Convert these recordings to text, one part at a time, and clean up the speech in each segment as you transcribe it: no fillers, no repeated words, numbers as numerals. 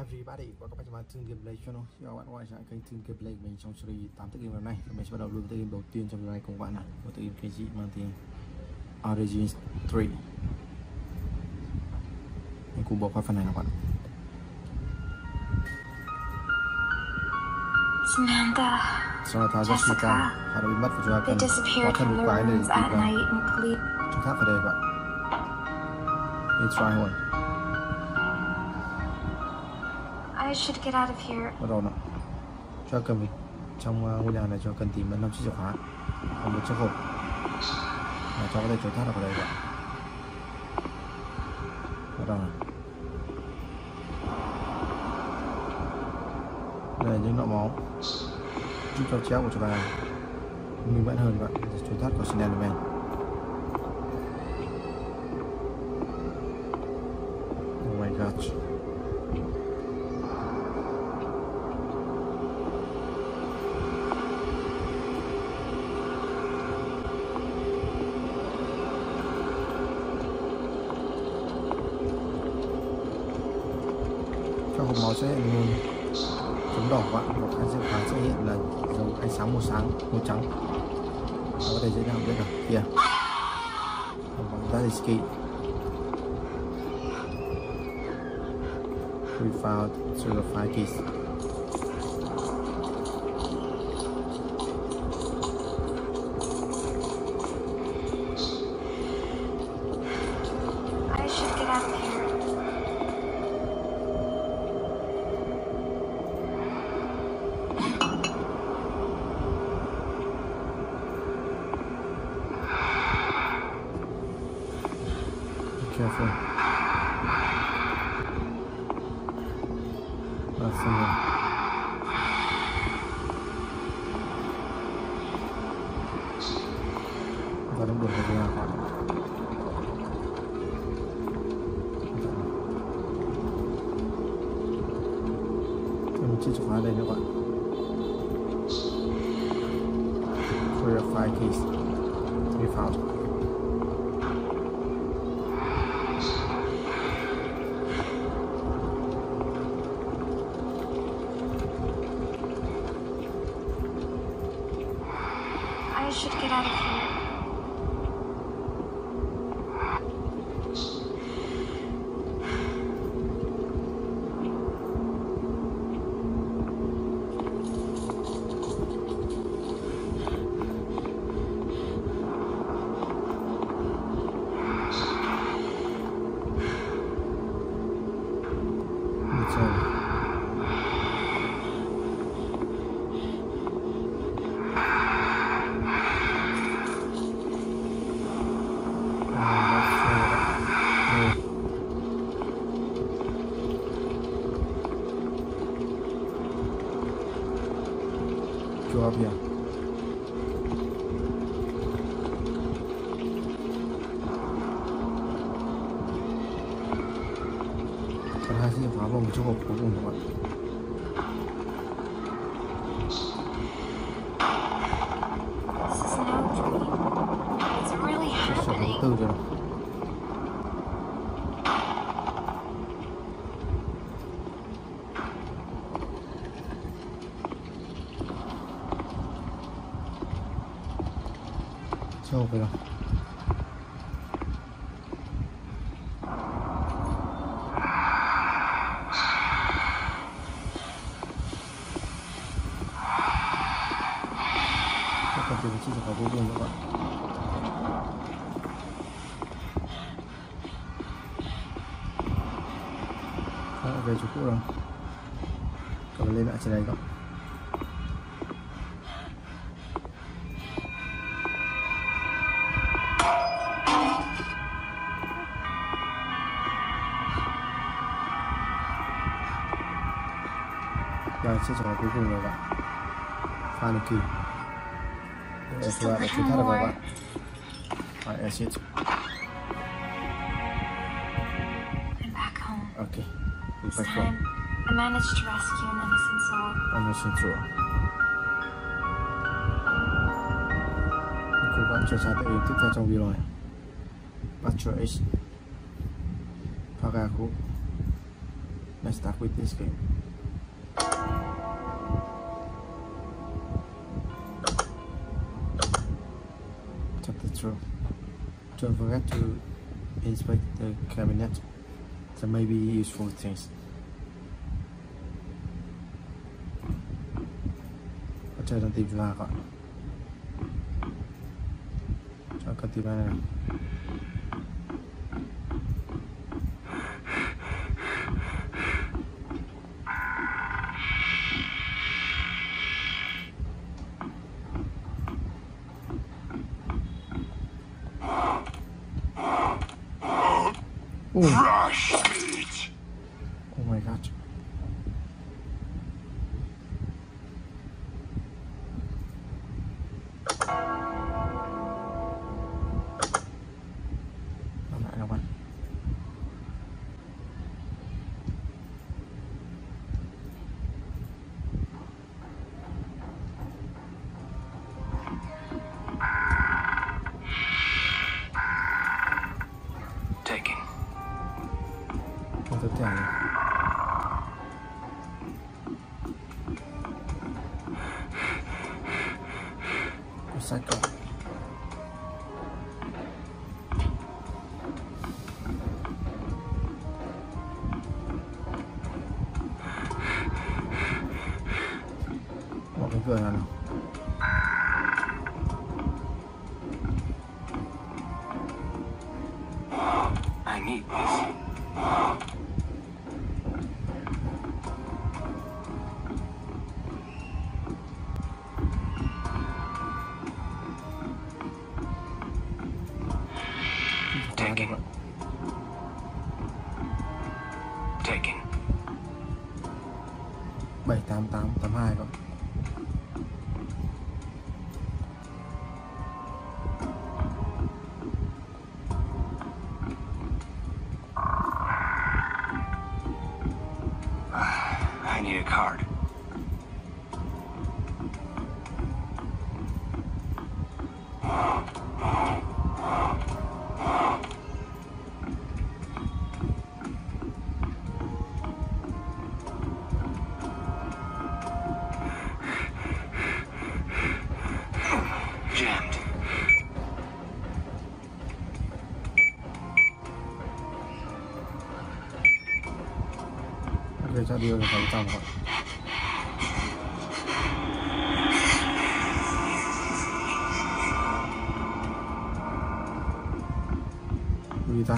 Everybody, welcome back to my Toon Gameplay channel. Các bạn quay trở lại kênh Toon Gameplay mình trong series 8 tựa game hôm nay. Mình sẽ bắt đầu luôn tựa game đầu tiên trong video này cùng bạn này. Một tựa game kinh dị mang tên Origins 3. Mình cùng bỏ qua phần này nào bạn. Samantha, Jessica, họ đã bị mất và chúng ta cần bỏ thân một cái để tìm vào. Chúng ta phải đây bạn. Let's try one. I should get out of here. Bắt đầu nào. Cho cần mình trong ngôi nhà này cho cần tìm đến 5 chiếc chìa khóa và một chiếc hộp. Và cho có thể trốn thoát ở đây vậy. Bắt đầu nào. Đây là những nọ máu giúp cho chéo của chúng ta minh mẫn hơn bạn trốn thoát của Slenderman. Oh my god. Hộp máu sẽ hiện lên chấm đỏ bạn, một cái chìa khóa sẽ hiện là dấu ánh sáng màu sáng màu trắng. Đó, có thể dễ dàng biết được kìa. That is key. We found through the five keys. Careful. That's somewhere. Và đóng đuổi vào nhà bạn. Em chưa chụp hóa đây nữa bạn. For your five keys to be found. I should get out of here. Go up here. Còn hai chiếc khóa vào một chiếc hộp cuối cùng các bạn. Chiếc khóa thứ tư rồi. Sao vậy nào? Chắc cần tìm chiếc chìa khóa cuối cùng các bạn. Các bạn về chỗ cũ rồi. Các bạn lên lại trên này các bạn. Đây sẽ trở cuối cùng rồi bạn. Final key. Để chúng ta thoát được vào bạn. I exit. I'm back home. Okay. This time, I managed to rescue an innocent soul. Cố gắng trở ra tới tiếp theo trong video này. Patrick. Paga messed up with this game. Chapter 2. Don't forget to inspect the cabinet. There may be useful things. Ở đây đang tìm ra gọi. Cho con tìm ra này. Crush it! Oh my god. Làm lại là bạn. Taking. Tôi thèm có sách không? Bỏ cái cửa nào nào. I need this. Taken. 78882 rồi. I need a card. Để cho đưa vào trong rồi. Vì ta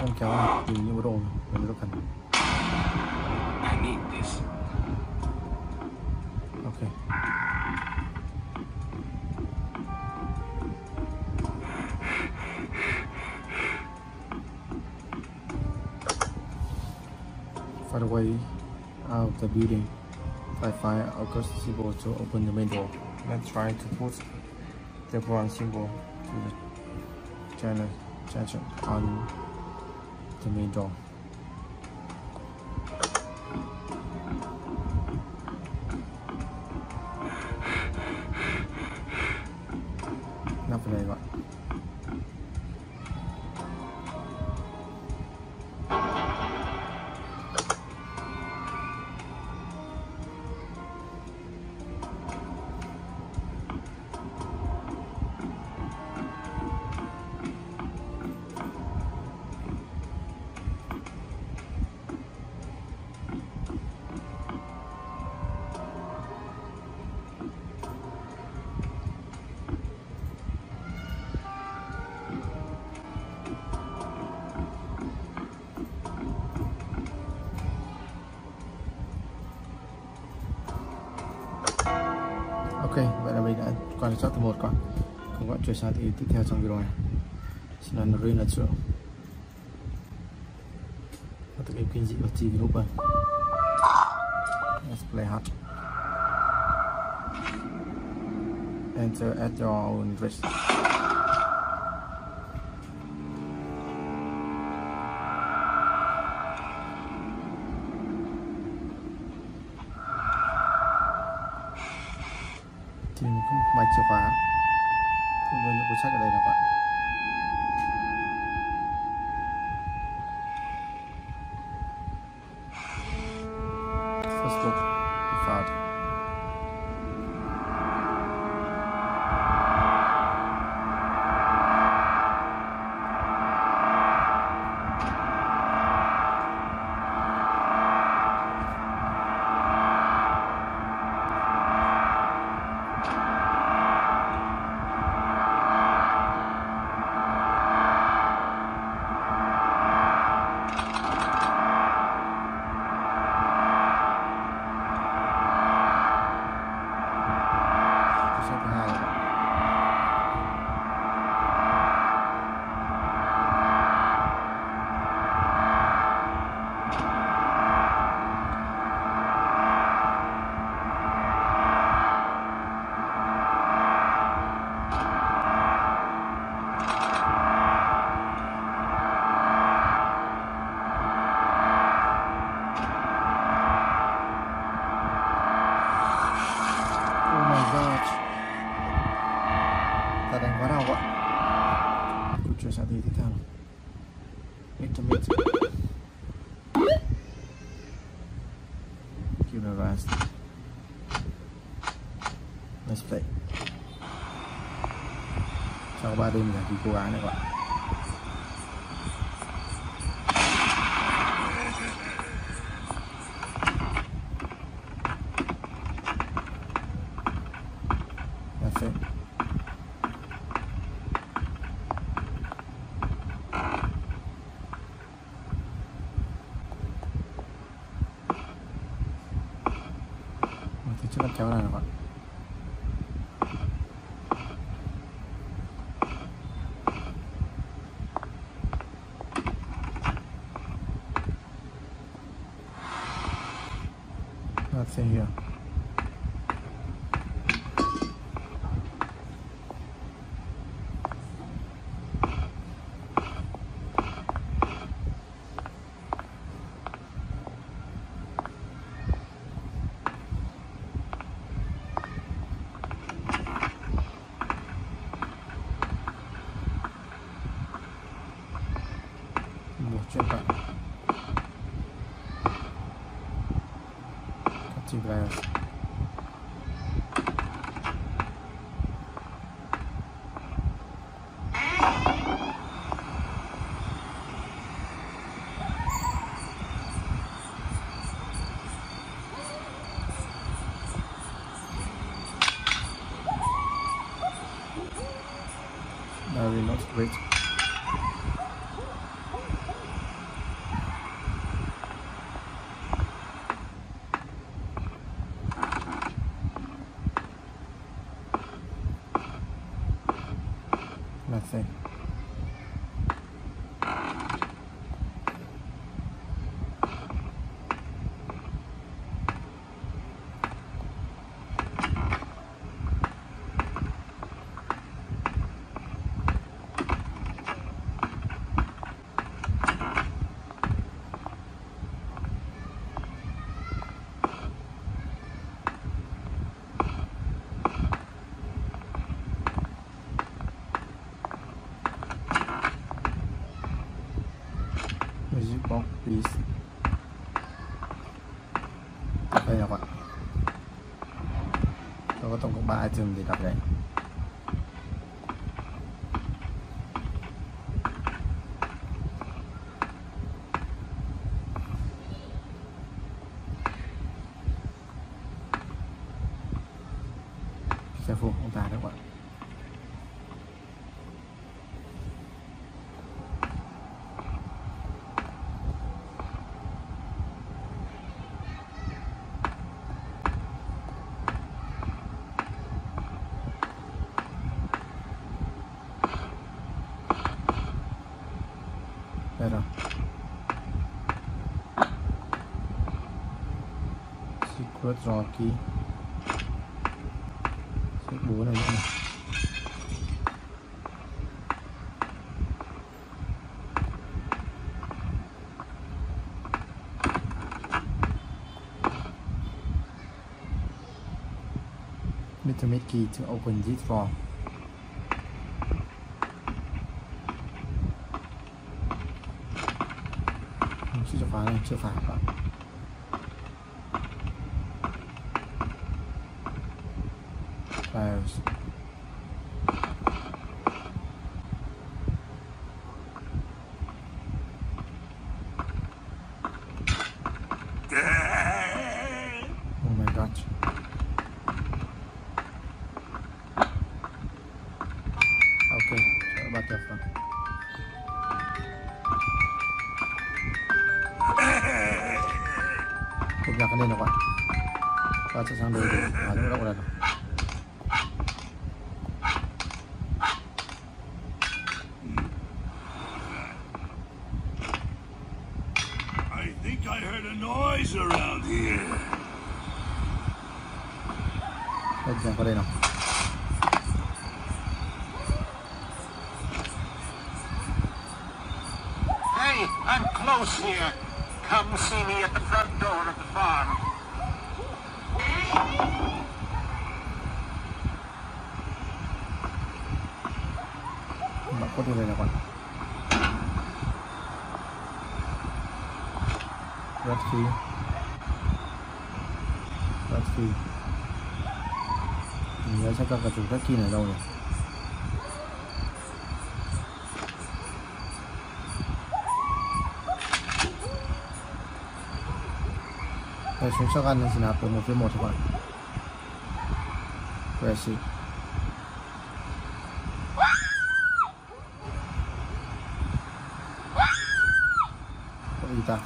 em kéo này tìm những bộ đồ mình rất cần. I need this. Okay. Find a way out of the building. I find August symbol to open the main door. Let's try to put the bronze symbol to the channel on the main door. Đây bạn. Ok, vậy là mình đã qua được chapter 1 các bạn. Các bạn chơi sai thì tiếp theo trong video này sẽ là Naruto. Và tựa game kinh dị và chi video bẩn. Let's play hard. Enter at your own risk. thì mình không bạch chìa khóa, không đưa những cuốn sách ở đây nào bạn. First look, the father. Let's play. Sau 3 đêm mình giải cứu cô gái này các bạn. Let's see here. I will not wait. Nothing. Please. Đây là bạn. Tôi có tổng cộng 3 item để đặt đấy. Xe phụ ông ta đấy bạn. Secret Rocky. Xếp bố này nữa này. Mr. Mickey to open this form. Chưa phá này, chưa phá các bạn. Files. Và chúng ta kia ở đâu nhỉ? Rồi xuống shotgun lên xin hạt 1v1 các bạn. Where is he? What is that?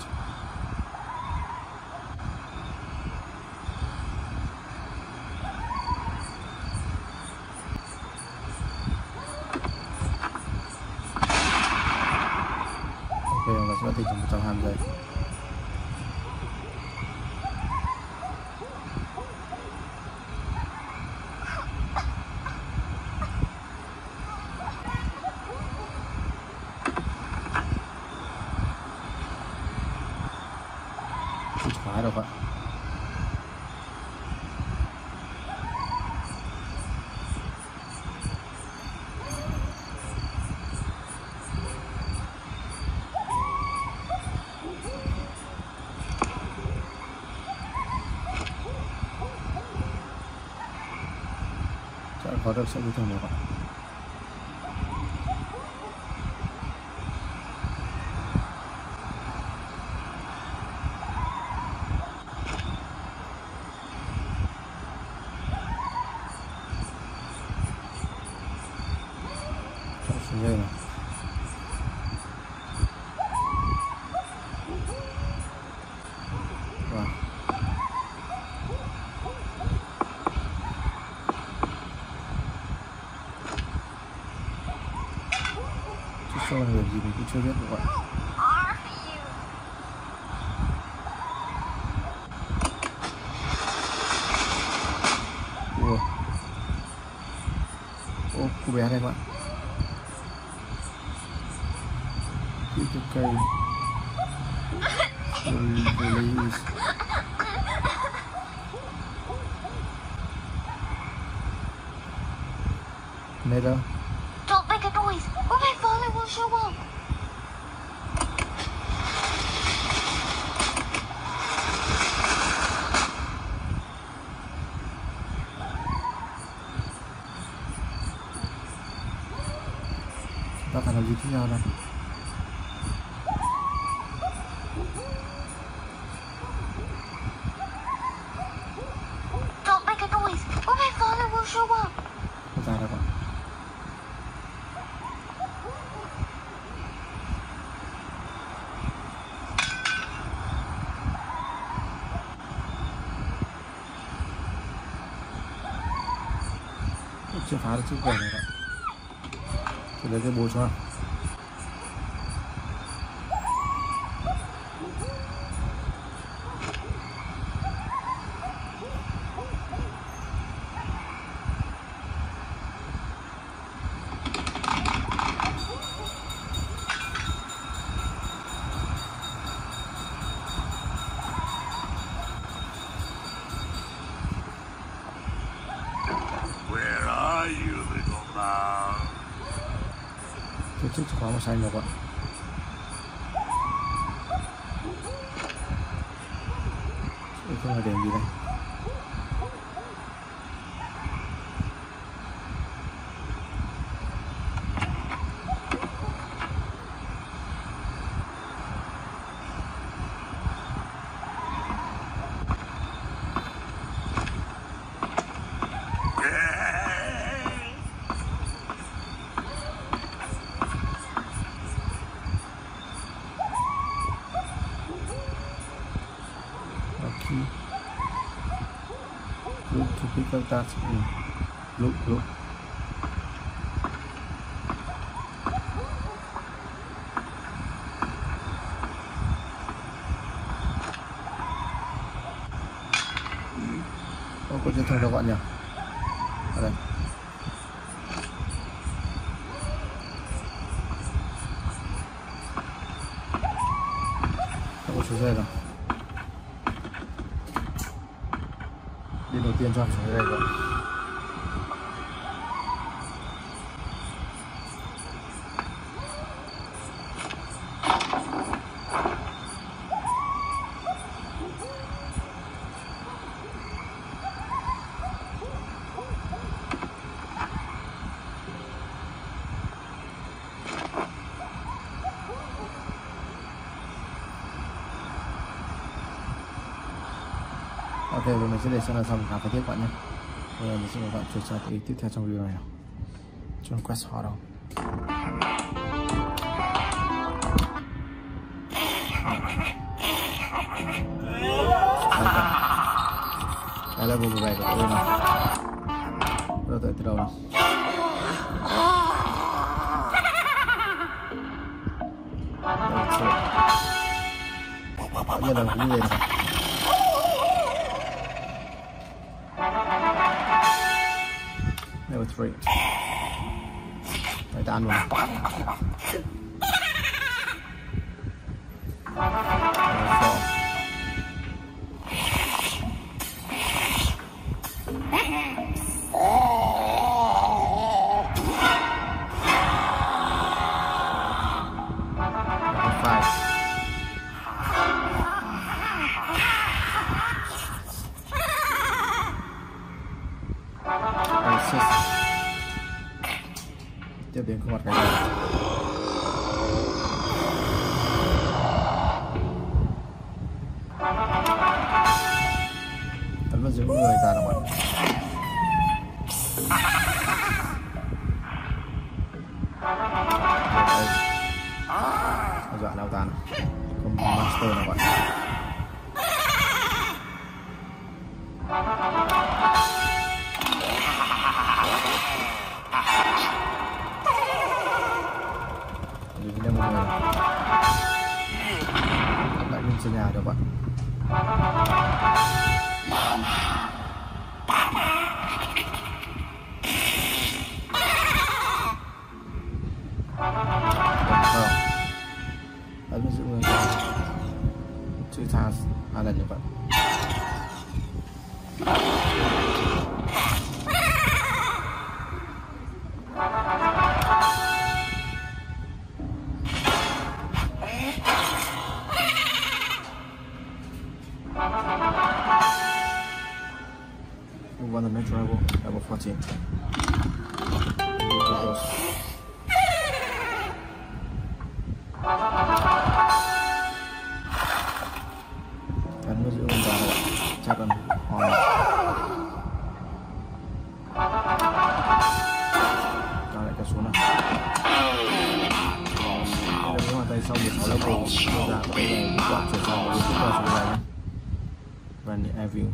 Có được sẽ như thế nào các bạn? Chưa biết được vậy. Ô, cô bé này các bạn. Đi từ cây. Này đâu. Don't make a noise or my father will show up. Gì thế nào đây? Don't make a noise, or my father will show up. Không ra đâu bạn. Chưa phá được chiếc quần này bạn. Thì lấy cái bố cho. Tôi thích khóa màu xanh rồi các bạn. Không là đèn gì đây. Look, look. Có chuyện thật các bạn nhỉ? Ở đây. Đã có số dây rồi. Đi đầu tiên cho em xuống đây rồi. Ok, rồi mình sẽ để xem là xong khá tiếp bạn nhé. Bây giờ mình sẽ mời bạn chuyển sang cái tiếp theo trong video này. Troll Quest Horror. Đây là level 7 của tôi này. Rồi tới từ đầu nào. Bây giờ là những gì này. Right. Right down one. Tiếp đến có mặt cái này. Tấn vào giữa người ta là bạn. Dọa lao tàn. Không monster là bạn. Nhà được bạn. Ấn giữ người chữ thang hai lần như vậy. Level 14. Cắn vào giữa con gà này. Chắc cần hòn này. Cho lại cả xuống này. Để mình hoàn tay xong được 6 level. Con gà vẫn để đoạn chuyển sang và chúng ta xuống này. Brand new air view.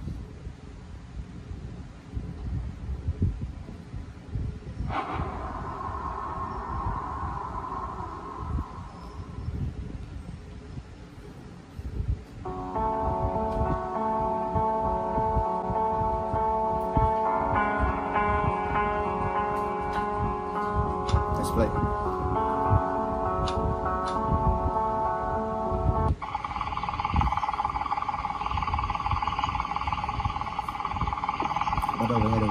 Bắt đầu với ngày đầu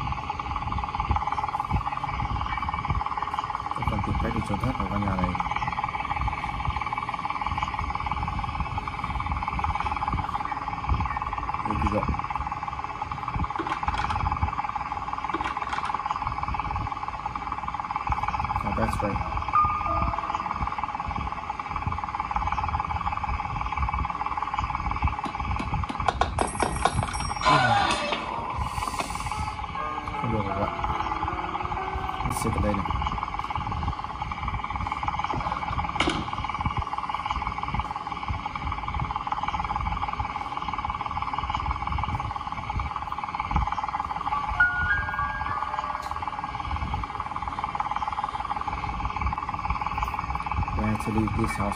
hết rồi cả nhà này. Đây thì rộng. Now that's right. To leave this house.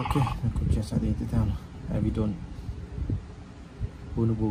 Okay, I could just edit it down. Have you done Bonobo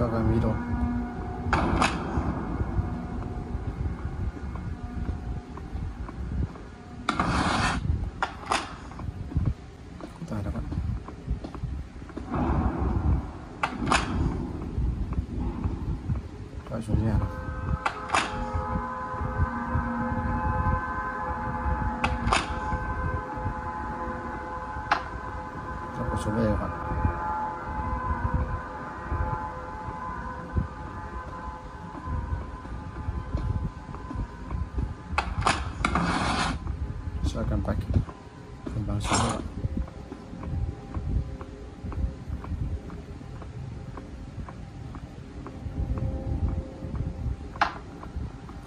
Hãy subscribe cho kênh Ghiền Mì Gõ để không bỏ lỡ sẽ cầm quạch phần báo số các bạn.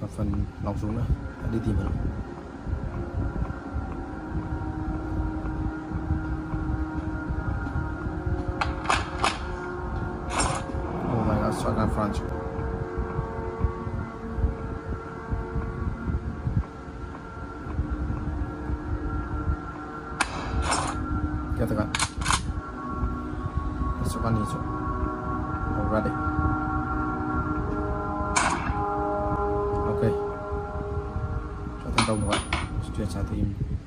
Còn phần lọc xuống nữa, đi tìm vào. Oh my god, shotgun front.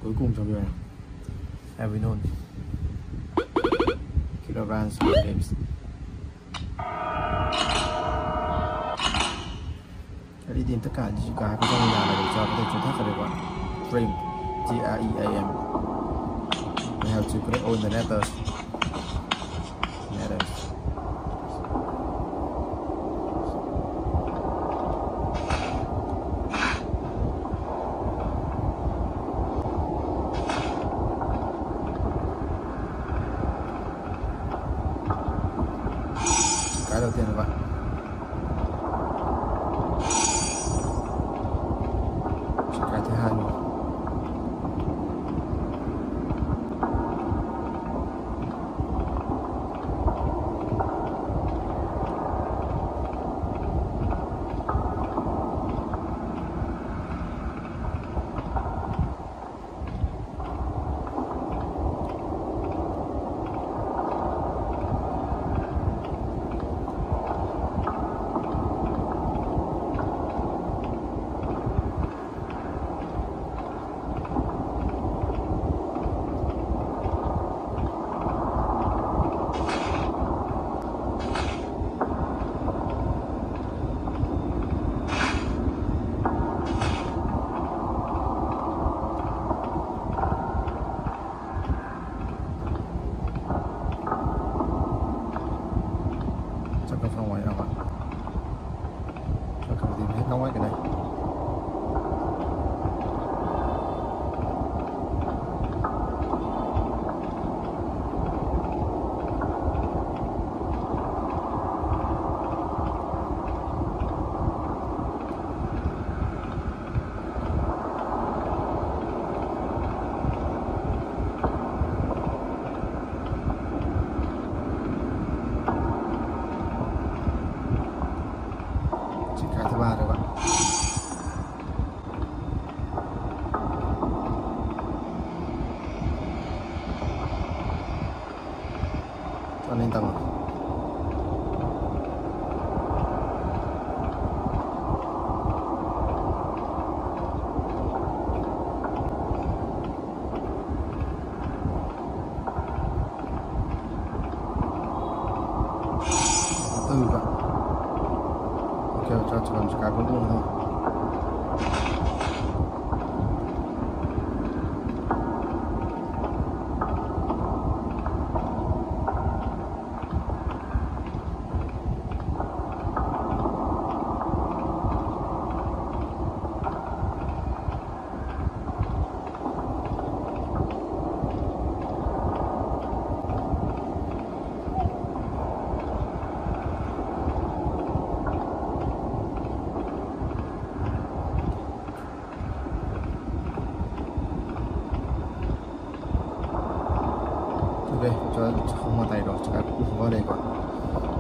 Cuối cùng trong video này, Avinon, Killer Brands, Games. Hãy đi tìm tất cả những cái trong nhà này để cho có thể trốn thoát khỏi được bọn Dream, G-R-E-A-M. We have to put it on the letters.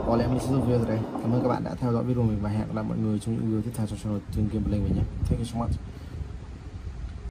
Có lẽ mình sẽ dừng video rồi đấy. Cảm ơn các bạn đã theo dõi video mình và hẹn gặp lại mọi người trong những video tiếp theo trong channel Toon Gameplay mình nhé. Thank you so much.